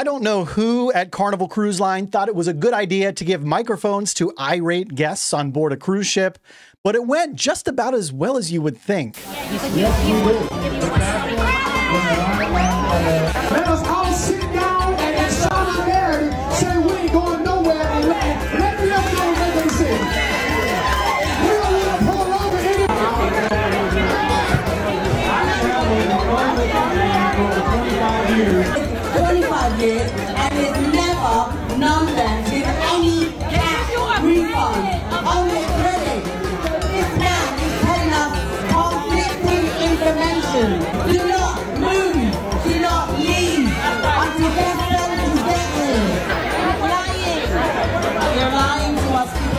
I don't know who at Carnival Cruise Line thought it was a good idea to give microphones to irate guests on board a cruise ship, but it went just about as well as you would think. Let us all sit down and in solidarity say we ain't going nowhere and let me up there and let them sing. We don't want to pull over anywhere. I traveled for 25 years and it's never nonsense with any cash refund. Only credit. It's not telling us conflicting information. Do not move. Do not leave. Until they're done together. You're lying. You're lying to us. People.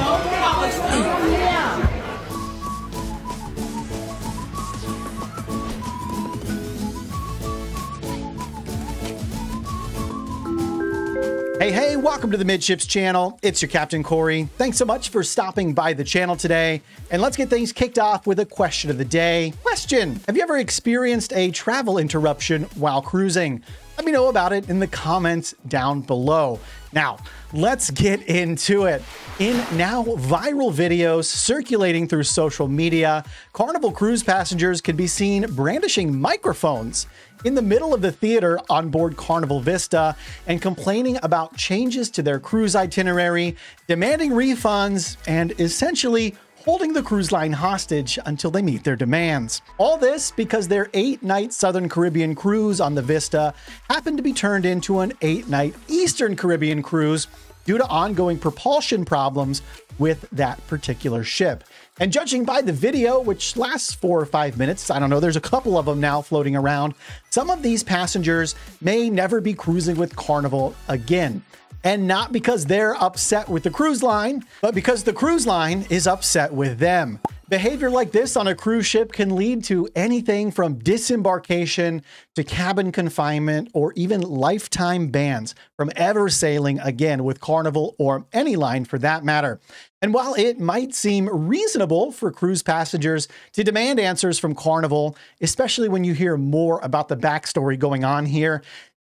Hey, hey, welcome to the Midships channel. It's your Captain Corey. Thanks so much for stopping by the channel today. And let's get things kicked off with a question of the day. Question: have you ever experienced a travel interruption while cruising? Let me know about it in the comments down below. Now, let's get into it. In now viral videos circulating through social media, Carnival Cruise passengers can be seen brandishing microphones in the middle of the theater on board Carnival Vista and complaining about changes to their cruise itinerary, demanding refunds, and essentially holding the cruise line hostage until they meet their demands. All this because their 8-night Southern Caribbean cruise on the Vista happened to be turned into an 8-night Eastern Caribbean cruise due to ongoing propulsion problems with that particular ship. And judging by the video, which lasts 4 or 5 minutes, I don't know, there's a couple of them now floating around, some of these passengers may never be cruising with Carnival again. And not because they're upset with the cruise line, but because the cruise line is upset with them. Behavior like this on a cruise ship can lead to anything from disembarkation to cabin confinement or even lifetime bans from ever sailing again with Carnival or any line for that matter. And while it might seem reasonable for cruise passengers to demand answers from Carnival, especially when you hear more about the backstory going on here,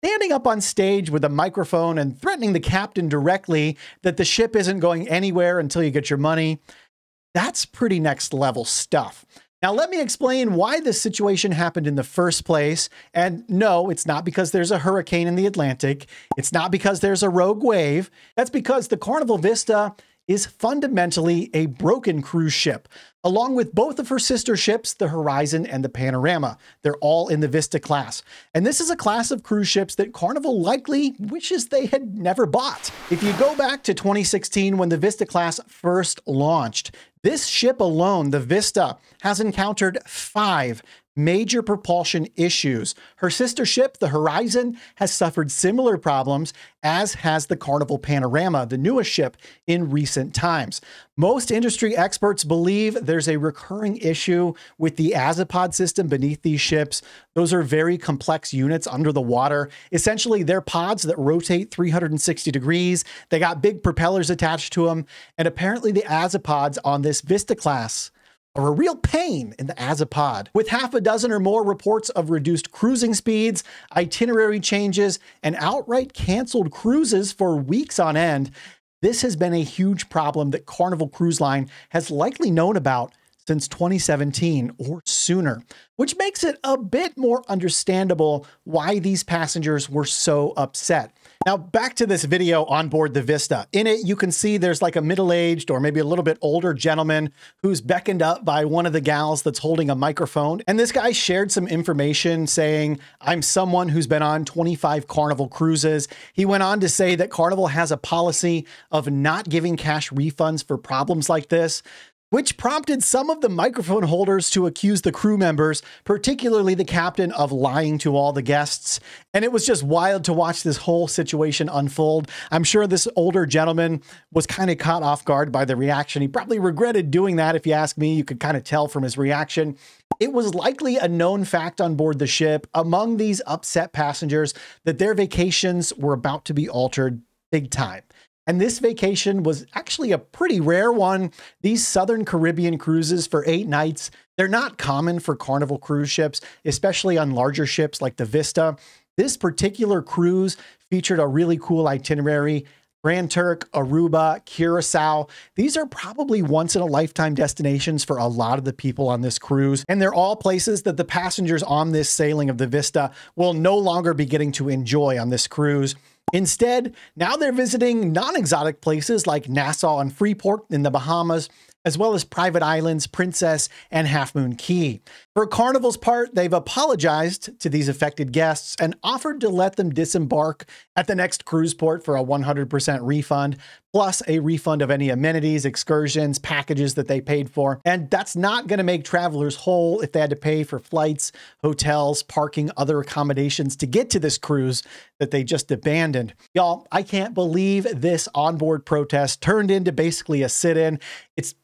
standing up on stage with a microphone and threatening the captain directly that the ship isn't going anywhere until you get your money, that's pretty next level stuff. Now, let me explain why this situation happened in the first place. And no, it's not because there's a hurricane in the Atlantic. It's not because there's a rogue wave. That's because the Carnival Vista is fundamentally a broken cruise ship, along with both of her sister ships, the Horizon and the Panorama. They're all in the Vista class. And this is a class of cruise ships that Carnival likely wishes they had never bought. If you go back to 2016, when the Vista class first launched, this ship alone, the Vista, has encountered 5 major propulsion issues. Her sister ship, the Horizon, has suffered similar problems, as has the Carnival Panorama, the newest ship in recent times. Most industry experts believe there's a recurring issue with the azipod system beneath these ships. Those are very complex units under the water. Essentially, they're pods that rotate 360 degrees. They got big propellers attached to them. And apparently the azipods on this Vista class are a real pain in the azipod, with 6 or more reports of reduced cruising speeds, itinerary changes, and outright canceled cruises for weeks on end. This has been a huge problem that Carnival Cruise Line has likely known about since 2017 or sooner, which makes it a bit more understandable why these passengers were so upset. Now, back to this video on board the Vista. In it, you can see there's like a middle-aged or maybe a little bit older gentleman who's beckoned up by one of the gals that's holding a microphone. And this guy shared some information saying, "I'm someone who's been on 25 Carnival cruises." He went on to say that Carnival has a policy of not giving cash refunds for problems like this, which prompted some of the microphone holders to accuse the crew members, particularly the captain, of lying to all the guests. And it was just wild to watch this whole situation unfold. I'm sure this older gentleman was kind of caught off guard by the reaction. He probably regretted doing that, if you ask me. You could kind of tell from his reaction. It was likely a known fact on board the ship among these upset passengers that their vacations were about to be altered big time. And this vacation was actually a pretty rare one. These Southern Caribbean cruises for 8 nights, they're not common for Carnival cruise ships, especially on larger ships like the Vista. This particular cruise featured a really cool itinerary. Grand Turk, Aruba, Curacao. These are probably once-in-a-lifetime destinations for a lot of the people on this cruise, and they're all places that the passengers on this sailing of the Vista will no longer be getting to enjoy on this cruise. Instead, now they're visiting non-exotic places like Nassau and Freeport in the Bahamas, as well as private islands, Princess and Half Moon Cay. For Carnival's part, they've apologized to these affected guests and offered to let them disembark at the next cruise port for a 100% refund, plus a refund of any amenities, excursions, packages that they paid for. And that's not going to make travelers whole if they had to pay for flights, hotels, parking, other accommodations to get to this cruise that they just abandoned. Y'all, I can't believe this onboard protest turned into basically a sit-in. It's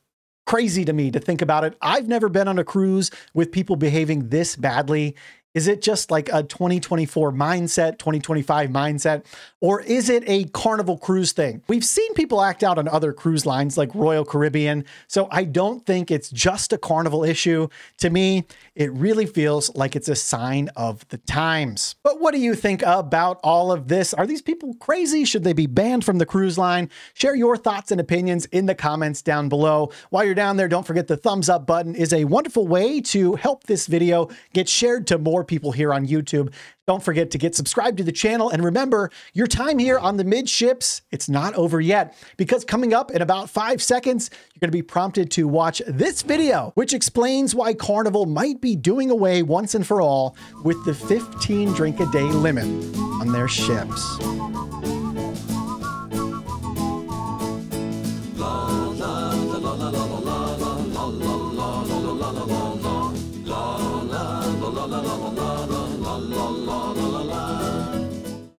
crazy to me to think about it. I've never been on a cruise with people behaving this badly. Is it just like a 2024 mindset, 2025 mindset, or is it a Carnival cruise thing? We've seen people act out on other cruise lines like Royal Caribbean, so I don't think it's just a Carnival issue. To me, it really feels like it's a sign of the times. But what do you think about all of this? Are these people crazy? Should they be banned from the cruise line? Share your thoughts and opinions in the comments down below. While you're down there, don't forget the thumbs up button is a wonderful way to help this video get shared to more people here on YouTube. Don't forget to get subscribed to the channel. And remember, your time here on the Midships, it's not over yet, because coming up in about 5 seconds, you're going to be prompted to watch this video, which explains why Carnival might be doing away once and for all with the 15 drink a day limit on their ships.